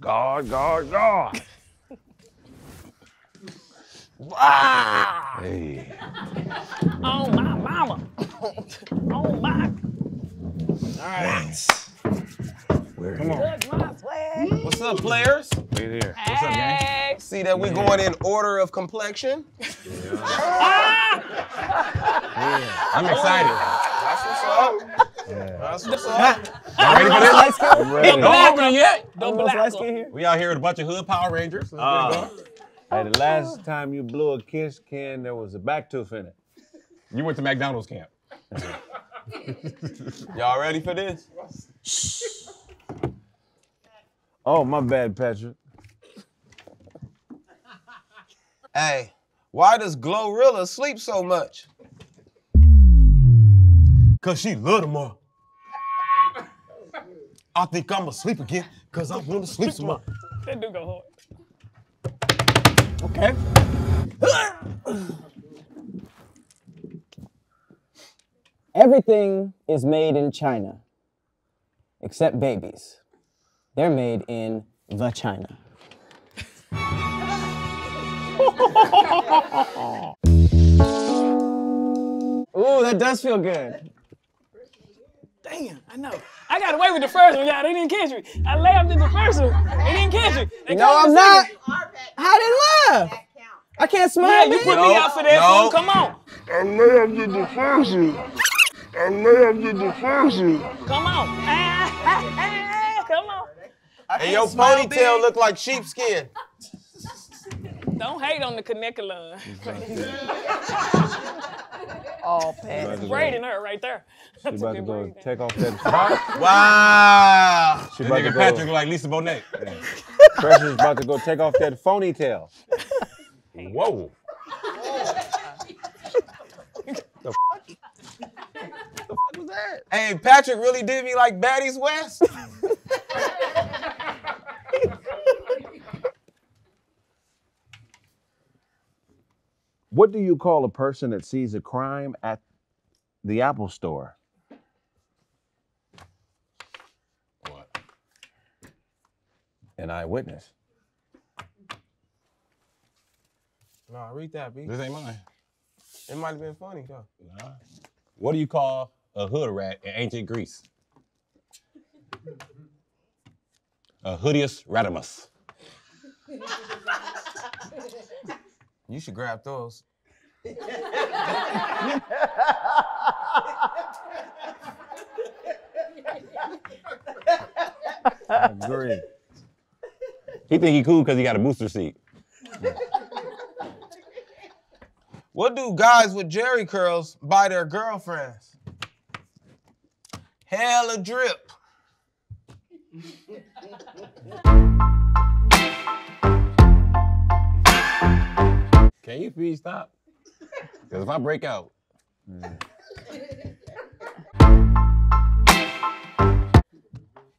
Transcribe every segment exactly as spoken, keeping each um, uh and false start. God, God, God. Ah! Hey. Oh my mama. Oh my. All right. Nice. We're Come here. On. What's up, players? We're here. Hey. What's up, gang? See that we're yeah. going in order of complexion. Yeah. yeah. I'm excited. Oh. That's what's up. Yeah. That's what's up. Y'all ready for this? Light skin? Ready. Don't open it yet. Don't black here. We out here with a bunch of hood Power Rangers. So uh, Hey, the last time you blew a kiss can, there was a back tooth in it. You went to McDonald's camp. Y'all ready for this? Oh, my bad, Patrick. Hey, why does Glorilla sleep so much? Cause she love them all. I think I'ma sleep again, cause I'm gonna sleep some more. That do go hard. Okay. Everything is made in China, except babies. They're made in the China. Ooh, that does feel good. Damn, I know. I got away with the first one, y'all. They didn't catch me. I laughed at the first one. They didn't catch me. They no, I'm not. I didn't laugh. I can't smile. Yeah, you put no, me out for that no. one. Come on. I laughed at the first one. I laughed at the first one. Come on. Ah, ah, ah, come on. And your ponytail big. Look like sheepskin. Don't hate on the caniculon. All past. Braiding her right there. She's about to go braiding. Take off that top. Wow. She that nigga Patrick look like Lisa Bonet. Yeah. Pressure's about to go take off that phony tail. Whoa. The fuck? The fuck was that? Hey, Patrick really did me like Baddies West. What do you call a person that sees a crime at the Apple store? What? An eyewitness. Nah, read that, B. This ain't mine. It might have been funny, though. Nah. What do you call a hood rat in ancient Greece? A hoodius ratimus. You should grab those. I agree. He think he cool because he got a booster seat. What do guys with jerry curls buy their girlfriends? Hell a drip. Can you please stop? Because if I break out. Mm.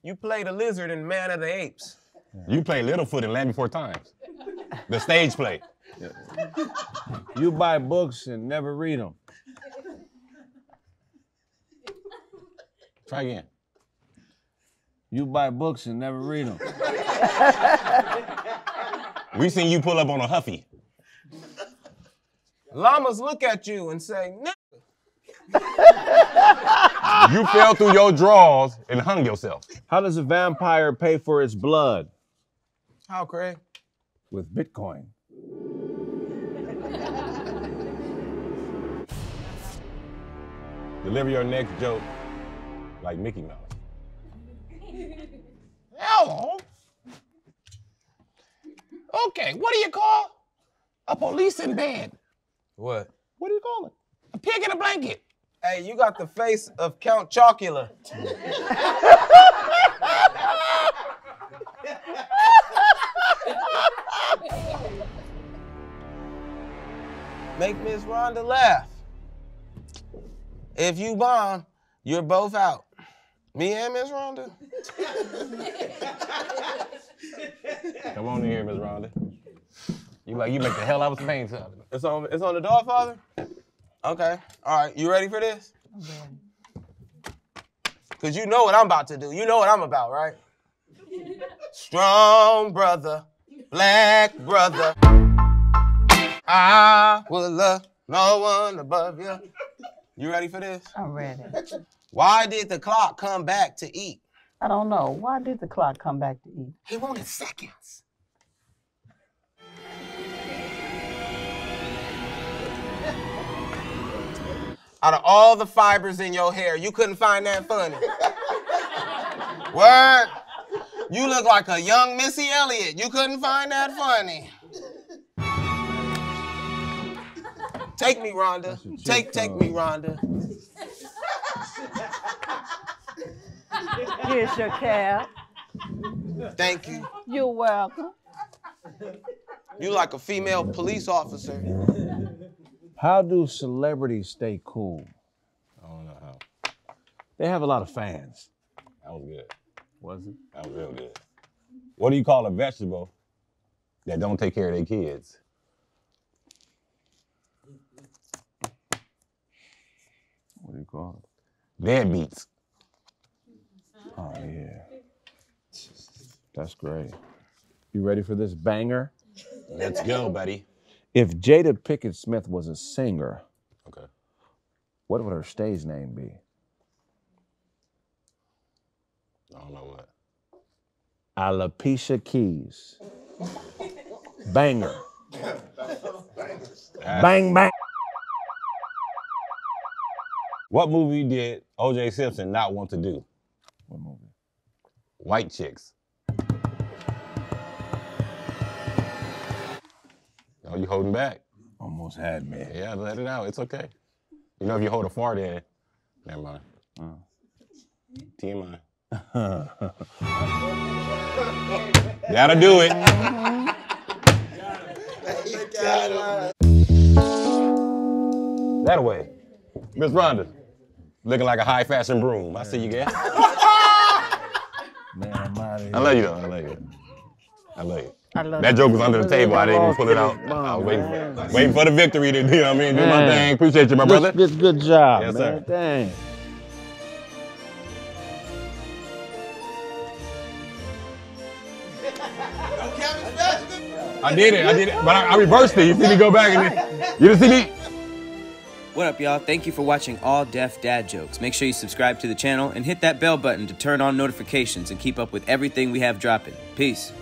You play the lizard in Man of the Apes. You play Littlefoot in Land Before Times. The stage play. Yeah. You buy books and never read them. Try again. You buy books and never read them. We seen you pull up on a Huffy. Llamas look at you and say, "No." You fell through your drawers and hung yourself. How does a vampire pay for its blood? How, Craig? With Bitcoin. Deliver your next joke like Mickey Mouse. Hello. Okay, what do you call a police in bed? What? What do you call it? A pig in a blanket. Hey, you got the face of Count Chocula. Make Miss Rhonda laugh. If you bomb, you're both out. Me and Miss Rhonda. Come on in here, Miss Rhonda. You like you make the hell out of some pain, son. It's on it's on the dog father? Okay. All right, you ready for this? Okay. Cause you know what I'm about to do. You know what I'm about, right? Strong brother, black brother. I will love no one above you. You ready for this? I'm ready. Why did the clock come back to eat? I don't know. Why did the clock come back to eat? He wanted seconds. Out of all the fibers in your hair, you couldn't find that funny. Word. You look like a young Missy Elliott. You couldn't find that funny. Take me, Rhonda. Take, take me, Rhonda. Here's your cab. Thank you. You're welcome. You like a female police officer. How do celebrities stay cool? I don't know how. They have a lot of fans. That was good. Was it? That was real good. What do you call a vegetable that don't take care of their kids? What do you call it? Dead beats. Oh, yeah. That's great. You ready for this banger? Let's go, buddy. If Jada Pickett Smith was a singer, okay, what would her stage name be? I don't know what. Alicia Keys. Banger. Bang, bang. What movie did O J Simpson not want to do? What movie? White Chicks. Oh, you holding back? Almost had me. Yeah, let it out. It's okay. You know, if you hold a fart in, never mind. Uh. T M I. Gotta do it. Got that way. Miss Rhonda, looking like a high fashion broom. I see you guys. Man, I'm out of here. I love you though. I love you. I love you. I love that joke was under the table. I didn't even pull it out. I was waiting for, waiting for the victory to, you know what I mean? Do my thing. Appreciate you, my brother. Good, good, good job, yes, man. Sir. Dang. I did it, I did it, but I, I reversed it. You see me go back and then, you didn't see me. What up, y'all? Thank you for watching All Deaf Dad Jokes. Make sure you subscribe to the channel and hit that bell button to turn on notifications and keep up with everything we have dropping. Peace.